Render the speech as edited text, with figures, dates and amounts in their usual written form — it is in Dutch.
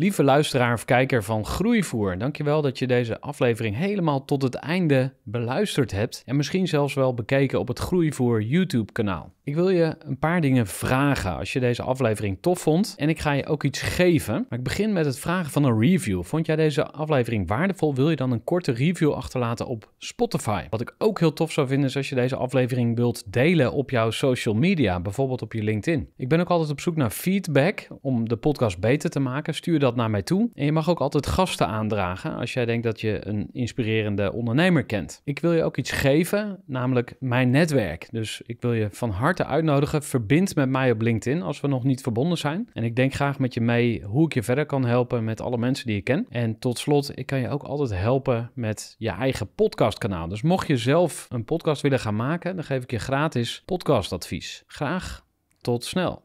Lieve luisteraar of kijker van Groeivoer, dankjewel dat je deze aflevering helemaal tot het einde beluisterd hebt en misschien zelfs wel bekeken op het Groeivoer YouTube-kanaal. Ik wil je een paar dingen vragen als je deze aflevering tof vond en ik ga je ook iets geven. Maar ik begin met het vragen van een review. Vond jij deze aflevering waardevol? Wil je dan een korte review achterlaten op Spotify? Wat ik ook heel tof zou vinden is als je deze aflevering wilt delen op jouw social media, bijvoorbeeld op je LinkedIn. Ik ben ook altijd op zoek naar feedback om de podcast beter te maken. Stuur dat naar mij toe. En je mag ook altijd gasten aandragen als jij denkt dat je een inspirerende ondernemer kent. Ik wil je ook iets geven, namelijk mijn netwerk. Dus ik wil je van harte uitnodigen. Verbind met mij op LinkedIn als we nog niet verbonden zijn. En ik denk graag met je mee hoe ik je verder kan helpen met alle mensen die ik ken. En tot slot, ik kan je ook altijd helpen met je eigen podcastkanaal. Dus mocht je zelf een podcast willen gaan maken, dan geef ik je gratis podcastadvies. Graag tot snel.